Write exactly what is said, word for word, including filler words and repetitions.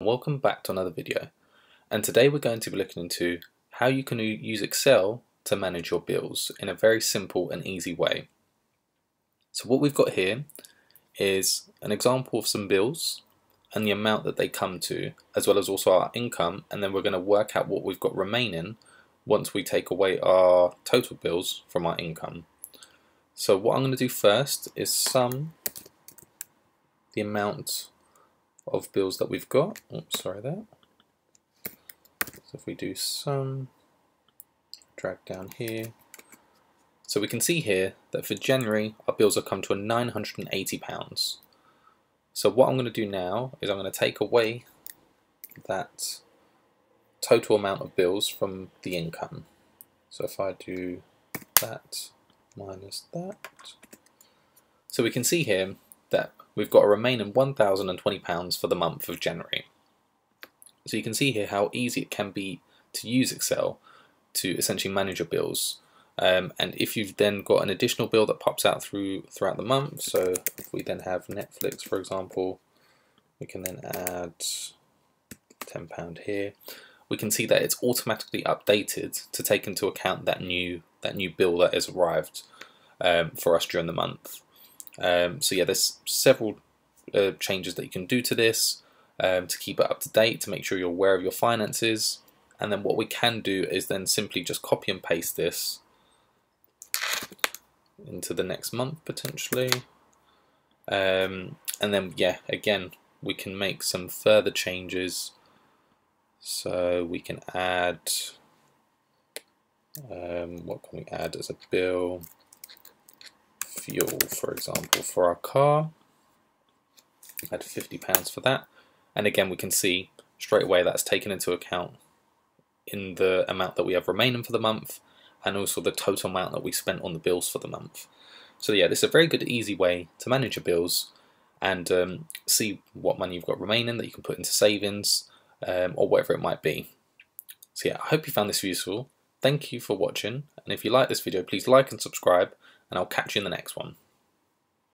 Welcome back to another video, and today we're going to be looking into how you can use Excel to manage your bills in a very simple and easy way. So what we've got here is an example of some bills and the amount that they come to, as well as also our income, and then we're going to work out what we've got remaining once we take away our total bills from our income. So what I'm going to do first is sum the amount of bills that we've got. Oops, sorry there. So if we do sum, drag down here. So we can see here that for January, our bills have come to nine hundred and eighty pounds. So what I'm going to do now is I'm going to take away that total amount of bills from the income. So if I do that minus that. So we can see here that we've got a remaining one thousand and twenty pounds for the month of January. So you can see here how easy it can be to use Excel to essentially manage your bills. Um, and if you've then got an additional bill that pops out through throughout the month, so if we then have Netflix, for example, we can then add ten pounds here. We can see that it's automatically updated to take into account that new that new bill that has arrived um, for us during the month. Um, so yeah, there's several uh, changes that you can do to this um, to keep it up to date, to make sure you're aware of your finances. And then what we can do is then simply just copy and paste this into the next month potentially. Um, and then yeah, again, we can make some further changes. So we can add, um, what can we add as a bill? Fuel, for example, for our car. Add fifty pounds for that, and again we can see straight away that's taken into account in the amount that we have remaining for the month, and also the total amount that we spent on the bills for the month. So yeah, this is a very good easy way to manage your bills and um, see what money you've got remaining that you can put into savings um, or whatever it might be. So yeah, I hope you found this useful. Thank you for watching, and if you like this video please like and subscribe, and I'll catch you in the next one.